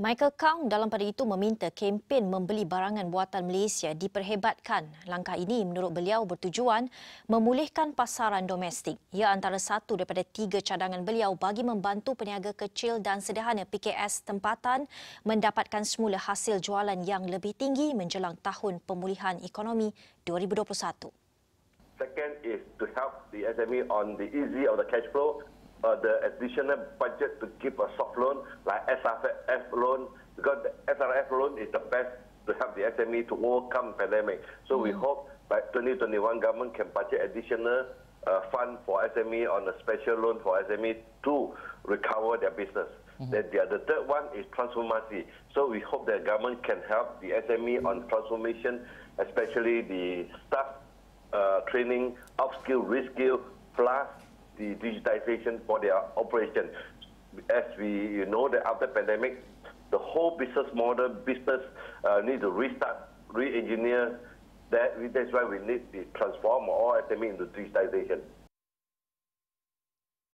Michael Kang dalam pada itu meminta kempen membeli barangan buatan Malaysia diperhebatkan. Langkah ini menurut beliau bertujuan memulihkan pasaran domestik. Ia antara satu daripada tiga cadangan beliau bagi membantu peniaga kecil dan sederhana PKS tempatan mendapatkan semula hasil jualan yang lebih tinggi menjelang tahun pemulihan ekonomi 2021. Second is to help the SME on the easy of the cash flow. The additional budget to give a soft loan like SRF F loan, because the SRF loan is the best to help the SME to overcome pandemic. So we hope by 2021 government can budget additional fund for SME on a special loan for SME to recover their business. Then the third one is transformation. So we hope that government can help the SME on transformation, especially the staff training, upskill, reskill, plus the digitization for their operation. As we know that after pandemic, the whole business model, need to restart, re-engineer. That's why we need to transform all SME into digitization.